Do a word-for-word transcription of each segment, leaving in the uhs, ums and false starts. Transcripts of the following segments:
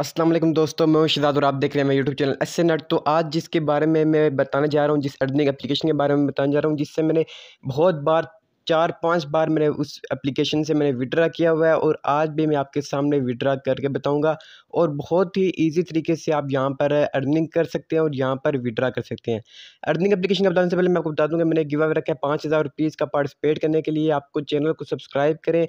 अस्सलाम वालेकुम दोस्तों, मैं शहजाद और आप देख रहे हैं मेरा YouTube channel S A net. तो आज जिसके बारे में मैं बताने जा रहा हूँ, जिस अर्निंग एप्लीकेशन के बारे में बताने जा रहा हूँ, जिससे मैंने बहुत बार चार पांच बार मैंने उस एप्लीकेशन से मैंने विड्रा किया हुआ है और आज भी मैं आपके सामने विड्रा करके बताऊंगा। और बहुत ही इजी तरीके से आप यहाँ पर अर्निंग कर सकते हैं और यहाँ पर विड्रा कर सकते हैं। अर्निंग एप्लीकेशन का बताने से पहले मैं आपको बता दूंगा मैंने गिव अवे रखा है पाँच हज़ार रुपीज़ का। पार्टिसिपेट करने के लिए आपको चैनल को सब्सक्राइब करें,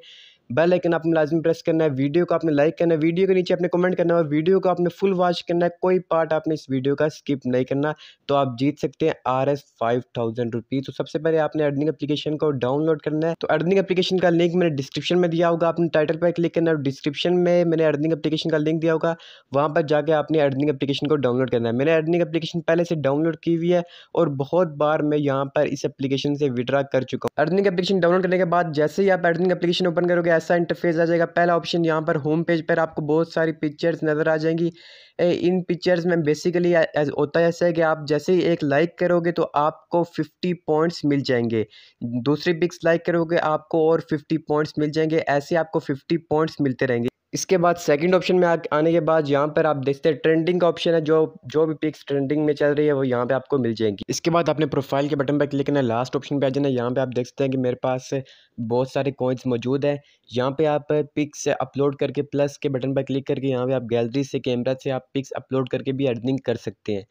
बेल आइकन आपने लाजमी प्रेस करना है, वीडियो को आपने लाइक करना है, वीडियो के नीचे आपने कमेंट करना है, वीडियो को आपने फुल वॉच करना है, कोई पार्ट आपने इस वीडियो का स्किप नहीं करना। तो आप जीत सकते हैं R S five thousand rupees. तो सबसे पहले आपने अर्निंग एप्लीकेशन को डाउनलोड करना है। तो अर्निंग एप्लीकेशन का लिंक मैंने डिस्क्रिप्शन में दिया होगा, आपने टाइटल पर क्लिक करना है। डिस्क्रिप्शन में मैंने अर्निंग एप्लीकेशन का लिंक दिया होगा, वहाँ पर जाकर आपने अर्निंग एप्लीकेशन को डाउनलोड करना है। मैंने अर्निंग एप्लीकेशन पहले से डाउनलोड की हुई है और बहुत बार मैं यहाँ पर इस एप्लीकेशन से विड्रा कर चुका हूँ। अर्निंग एप्लीकेशन डाउनलोड करने के बाद जैसे ही आप अर्निंग एप्लीकेशन ओपन करोगे ऐसा इंटरफेस आ जाएगा। पहला ऑप्शन यहाँ पर होम पेज पर आपको बहुत सारी पिक्चर्स नज़र आ जाएंगी। इन पिक्चर्स में बेसिकली होता है ऐसा है कि आप जैसे ही एक लाइक करोगे तो आपको फिफ्टी पॉइंट्स मिल जाएंगे, दूसरी पिक्स लाइक करोगे आपको और फिफ्टी पॉइंट्स मिल जाएंगे। ऐसे आपको फिफ्टी पॉइंट्स मिलते रहेंगे। इसके बाद सेकंड ऑप्शन में आ, आने के बाद यहाँ पर आप देखते हैं ट्रेंडिंग का ऑप्शन है। जो जो भी पिक्स ट्रेंडिंग में चल रही है वो यहाँ पे आपको मिल जाएंगी। इसके बाद आपने प्रोफाइल के बटन पर क्लिक करना है, लास्ट ऑप्शन पे आ जाना है। यहाँ पे आप देखते हैं कि मेरे पास बहुत सारे कॉइन्स मौजूद हैं। यहाँ पे आप पिक्स अपलोड करके प्लस के बटन पर क्लिक करके यहाँ पर आप गैलरी से, कैमरा से आप पिक्स अपलोड करके भी अर्निंग कर सकते हैं।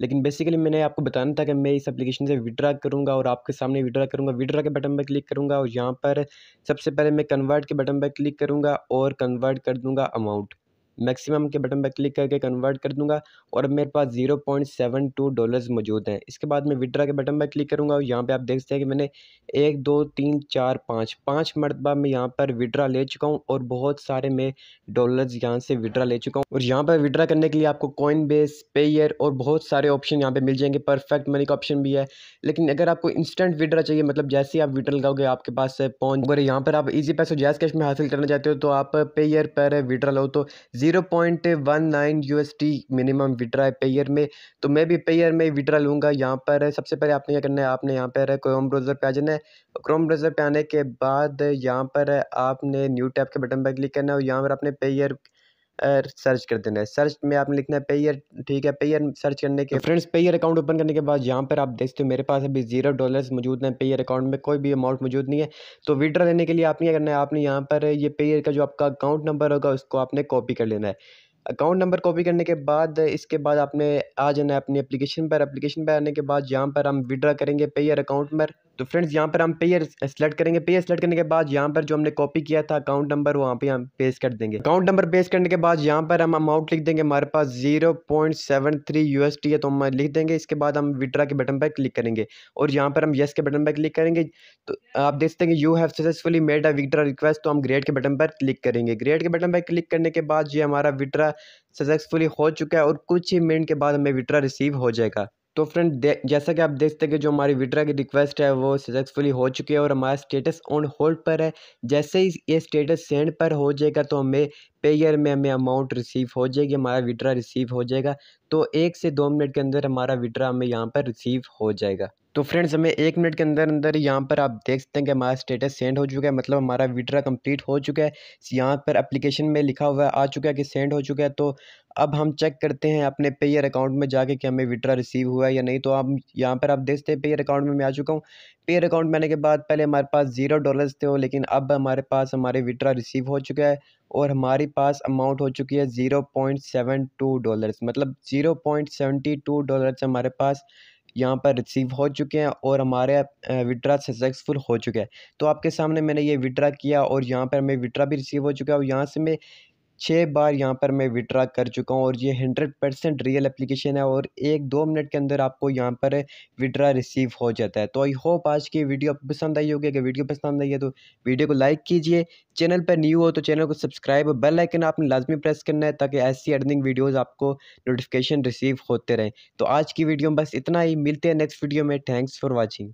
लेकिन बेसिकली मैंने आपको बताना था कि मैं इस एप्लीकेशन से विड्रा करूंगा और आपके सामने विड्रा करूंगा। विड्रा के बटन पर क्लिक करूंगा और यहाँ पर सबसे पहले मैं कन्वर्ट के बटन पर क्लिक करूंगा और कन्वर्ट कर दूंगा अमाउंट मैक्सिमम के बटन पर क्लिक करके कन्वर्ट कर दूंगा और मेरे पास zero point seven two dollars मौजूद हैं। इसके बाद मैं विड्रा के बटन पर क्लिक करूंगा और यहाँ पे आप देखते हैं कि मैंने एक दो तीन चार पाँच पाँच मरतबा मैं यहाँ पर विड्रा ले चुका हूँ और बहुत सारे मैं डॉलर्स यहाँ से विड्रा ले चुका हूँ। और यहाँ पर विड्रा करने के लिए आपको कॉइन बेस, पेयर और बहुत सारे ऑप्शन यहाँ पर मिल जाएंगे। परफेक्ट मनी का ऑप्शन भी है। लेकिन अगर आपको इंस्टेंट विड्रा चाहिए, मतलब जैसे ही आप विड्रा लगाओगे आपके पास पहुँच, अगर यहाँ पर आप ईजी पैसो जैज़ कैश में हासिल करना चाहते हो तो आप पेयर पर विड्रा लो। तो zero point one nine U S T minimum withdraw है पेयर में। तो मैं भी पेयर में विड्रा लूँगा। यहाँ पर सबसे पहले आपने क्या करना है, आपने यहाँ पर क्रोम ब्राउज़र पे आ जाना है। क्रोम ब्राउज़र पे आने के बाद यहाँ पर आपने न्यू टैब के बटन पर क्लिक करना है और यहाँ पर आपने पेयर सर्च कर देना है। सर्च में आपने लिखना है पेयर, ठीक है, पेयर सर्च करने के। फ्रेंड्स, पेयर अकाउंट ओपन करने के बाद यहाँ पर आप देखते हो मेरे पास अभी जीरो डॉलर्स मौजूद हैं। पेयर अकाउंट में कोई भी अमाउंट मौजूद नहीं है। तो विड्रा लेने के लिए आपने क्या करना है, आपने यहाँ पर ये पेयर का जो आपका अकाउंट नंबर होगा उसको आपने कॉपी कर लेना है। अकाउंट नंबर कॉपी करने के बाद इसके बाद आपने आ जाना है अपनी एप्लीकेशन पर। एप्लीकेशन पर आने के बाद यहाँ पर हम विड्रा करेंगे पेयर अकाउंट पर। तो फ्रेंड्स, यहाँ पर हम पेयर सेलेक्ट करेंगे। पेयर सेलेक्ट करने के बाद यहाँ पर जो हमने कॉपी किया था अकाउंट नंबर, वहाँ पे हम पेस्ट कर देंगे। अकाउंट नंबर पेस्ट करने के बाद यहाँ पर हम अमाउंट लिख देंगे। हमारे पास zero point seven three UST है तो हम लिख देंगे। इसके बाद हम विड्रा के बटन पर क्लिक करेंगे और यहाँ पर हम येस के बटन पर क्लिक करेंगे। तो आप देखते हैं कि you have successfully made a withdraw request. तो हम ग्रेड के बटन पर क्लिक करेंगे। ग्रेड के बटन पर क्लिक करने के बाद ये हमारा विड्रा सक्सेसफुली हो चुका है और कुछ ही मिनट के बाद हमें विड्रा रिसीव हो जाएगा। तो फ्रेंड, जैसा कि आप देखते हैं कि जो हमारी विड्रा की रिक्वेस्ट है वो सक्सेसफुली हो चुकी है और हमारा स्टेटस ऑन होल्ड पर है। जैसे ही ये स्टेटस सेंड पर हो जाएगा तो हमें पेयर में हमें अमाउंट रिसीव हो जाएगी, हमारा विड्रा रिसीव हो जाएगा। तो एक से दो मिनट के अंदर हमारा विड्रा हमें यहाँ पर रिसीव हो जाएगा। तो फ्रेंड्स, हमें एक मिनट के अंदर अंदर यहाँ पर आप देख सकते हैं कि हमारा स्टेटस सेंड हो चुका है, मतलब हमारा विड्रा कंप्लीट हो चुका है। यहाँ पर एप्लीकेशन में लिखा हुआ आ चुका है कि सेंड हो चुका है। तो अब हम चेक करते हैं अपने पेयर अकाउंट में जाके कि हमें विड्रा रिसीव हुआ है या नहीं। तो आप यहाँ पर आप देख सकते हैं पेयर अकाउंट में मैं आ चुका हूँ। पेयर अकाउंट में आने के बाद पहले हमारे पास जीरो डॉलर्स थे, लेकिन अब हमारे पास हमारे विड्रा रिसीव हो चुका है और हमारे पास अमाउंट हो चुकी है zero point seven two dollars, मतलब zero point seventy two dollars हमारे पास यहाँ पर रिसीव हो चुके हैं और हमारे विड्रा सक्सेसफुल हो चुका है। तो आपके सामने मैंने ये विड्रा किया और यहाँ पर हमें विड्रा भी रिसीव हो चुका है और यहाँ से मैं छः बार यहाँ पर मैं विड्रा कर चुका हूँ। और ये हंड्रेड परसेंट रियल एप्लीकेशन है और एक दो मिनट के अंदर आपको यहाँ पर विड्रा रिसीव हो जाता है। तो आई होप आज की वीडियो आपको पसंद आई होगी। अगर वीडियो पसंद आई है तो वीडियो को लाइक कीजिए, चैनल पर न्यू हो तो चैनल को सब्सक्राइब और बेल आइकन आपने लाजमी प्रेस करना है ताकि ऐसी अर्निंग वीडियोज़ आपको नोटिफिकेशन रिसीव होते रहें। तो आज की वीडियो में बस इतना ही, मिलते हैं नेक्स्ट वीडियो में। Thanks for watching.